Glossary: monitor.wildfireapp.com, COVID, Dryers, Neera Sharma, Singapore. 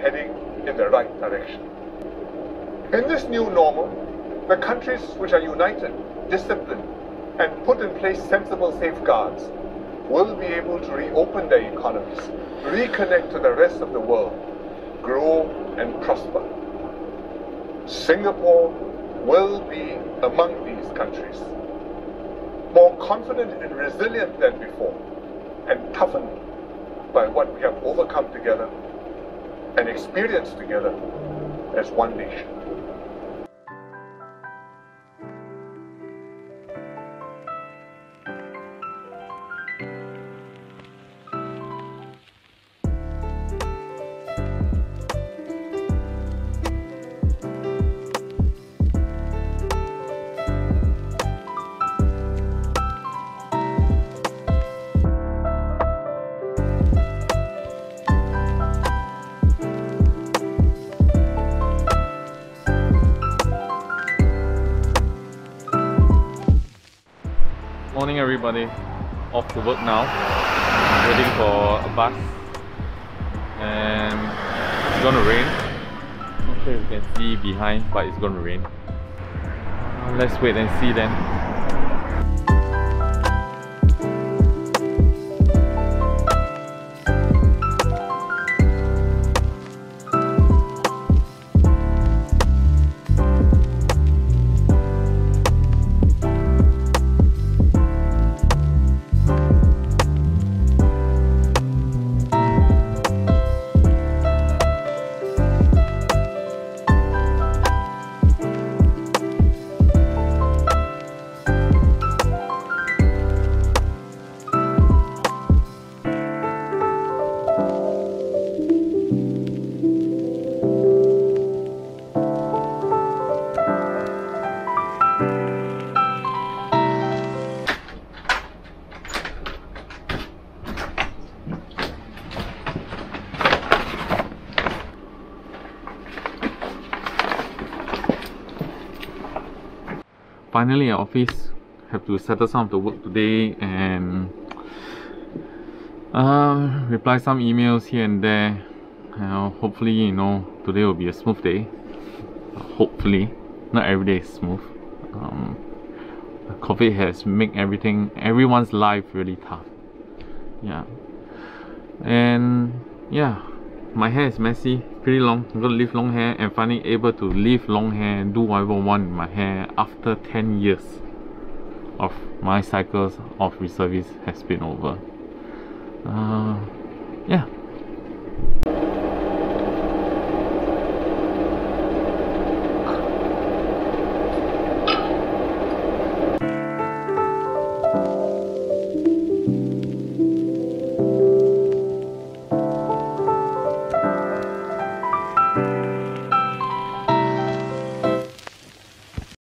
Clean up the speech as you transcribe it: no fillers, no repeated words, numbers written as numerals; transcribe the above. heading in the right direction. In this new normal, the countries which are united, disciplined, and put in place sensible safeguards will be able to reopen their economies, reconnect to the rest of the world, grow and prosper. Singapore will be among these countries, more confident and resilient than before, and toughened by what we have overcome together and experienced together as one nation. Morning everybody, off to work now. I'm waiting for a bus and it's gonna rain. Not sure if you can see behind, but it's gonna rain. Let's wait and see then. Finally at office, have to settle some of the work today and reply some emails here and there. Hopefully, today will be a smooth day. Hopefully, not every day is smooth. COVID has made everyone's life really tough. Yeah, and yeah, my hair is messy. Pretty long. I'm gonna leave long hair and finally able to leave long hair and do whatever I want with my hair after 10 years of my cycles of reservice has been over. Yeah.